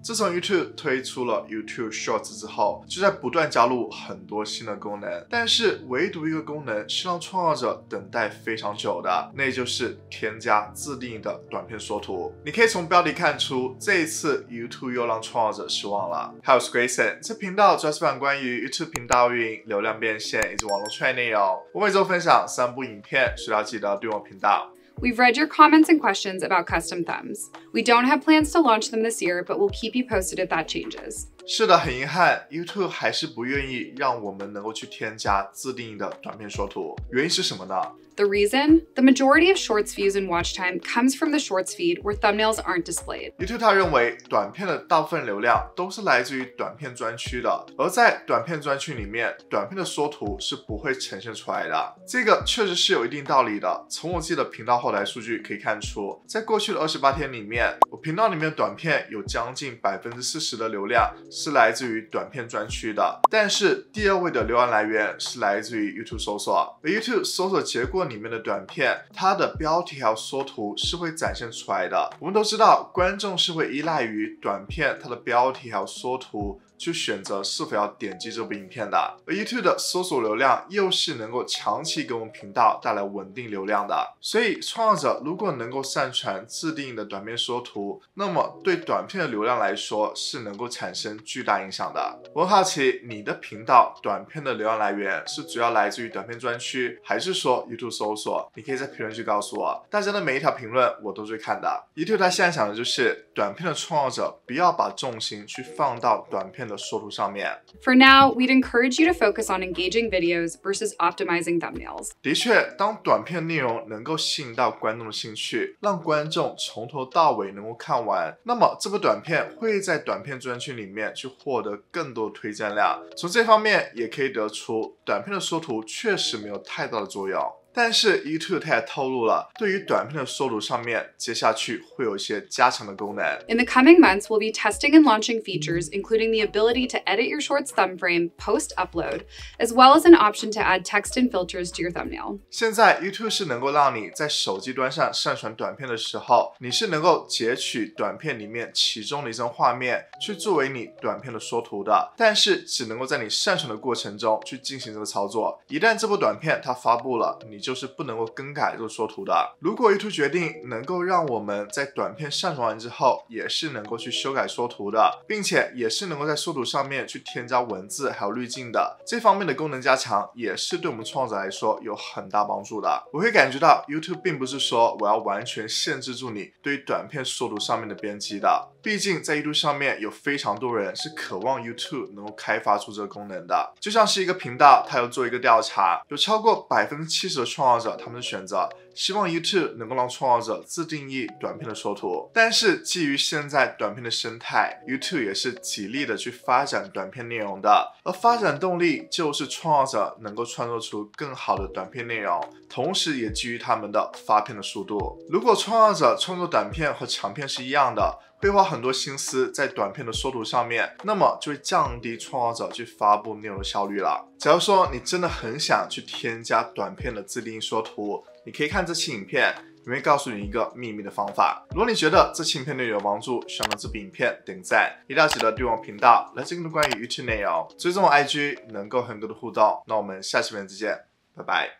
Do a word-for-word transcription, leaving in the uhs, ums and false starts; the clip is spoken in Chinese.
自从 YouTube 推出了 YouTube Shorts 之后，就在不断加入很多新的功能，但是唯独一个功能是让创造者等待非常久的，那就是添加自定义的短片缩图。你可以从标题看出，这一次 YouTube 又让创造者失望了。嗨，我是 Grayson， 这频道主要是讲关于 YouTube 频道运营、流量变现以及网络创业内容。我每周分享三部影片，所以要记得订阅我频道。 We've read your comments and questions about custom thumbs. We don't have plans to launch them this year, but we'll keep you posted if that changes. 是的，很遗憾 ，YouTube 还是不愿意让我们能够去添加自定义的短片缩图，原因是什么呢？ The reason? The majority of Shorts views and watch time comes from the Shorts feed where thumbnails aren't displayed. YouTube 它认为短片的大部分流量都是来自于短片专区的，而在短片专区里面，短片的缩图是不会呈现出来的。这个确实是有一定道理的。从我自己的频道后台数据可以看出，在过去的二十八天里面，我频道里面短片有将近 百分之四十 的流量是来自于短片专区的，但是第二位的流量来源是来自于 YouTube 搜索，而 YouTube 搜索结果 里面的短片，它的标题还有缩图是会展现出来的。我们都知道，观众是会依赖于短片它的标题还有缩图去选择是否要点击这部影片的。而 YouTube 的搜索流量又是能够长期给我们频道带来稳定流量的。所以，创作者如果能够上传自定义的短片缩图，那么对短片的流量来说是能够产生巨大影响的。我很好奇，你的频道短片的流量来源是主要来自于短片专区，还是说 YouTube 搜索，你可以在评论区告诉我，大家的每一条评论我都会看的。YouTube 它现在想的就是短片的创作者不要把重心去放到短片的缩图上面。For now, we'd encourage you to focus on engaging videos versus optimizing thumbnails. 的确，当短片内容能够吸引到观众的兴趣，让观众从头到尾能够看完，那么这部短片会在短片专区里面去获得更多推荐量。从这方面也可以得出，短片的缩图确实没有太大的作用。 但是 YouTube 它也透露了，对于短片的缩图上面，接下去会有一些加强的功能。In the coming months, we'll be testing and launching features, including the ability to edit your shorts thumb frame post-upload, as well as an option to add text and filters to your thumbnail. 现在 YouTube 是能够让你在手机端上上传短片的时候，你是能够截取短片里面其中的一张画面，去作为你短片的缩图的。但是只能够在你上传的过程中去进行这个操作。一旦这部短片它发布了，你就 就是不能够更改这个缩图的。如果 YouTube 决定能够让我们在短片上传完之后，也是能够去修改缩图的，并且也是能够在缩图上面去添加文字还有滤镜的，这方面的功能加强也是对我们创作者来说有很大帮助的。我会感觉到 YouTube 并不是说我要完全限制住你对于短片缩图上面的编辑的，毕竟在 YouTube 上面有非常多人是渴望 YouTube 能够开发出这个功能的。就像是一个频道，它要做一个调查，有超过 百分之七十 的 创作者他们的选择，希望 YouTube 能够让创作者自定义短片的缩图。但是基于现在短片的生态 ，YouTube 也是极力的去发展短片内容的。而发展动力就是创作者能够创作出更好的短片内容，同时也基于他们的发片的速度。如果创作者创作短片和长片是一样的， 会花很多心思在短片的缩图上面，那么就会降低创作者去发布内容的效率了。假如说你真的很想去添加短片的自定义缩图，你可以看这期影片，也会告诉你一个秘密的方法。如果你觉得这期影片对你有帮助，希望这部影片点赞，一定要记得订阅我频道，来自更多关于 YouTube 内容，追踪我 I G， 能够很多的互动。那我们下期影片再见，拜拜。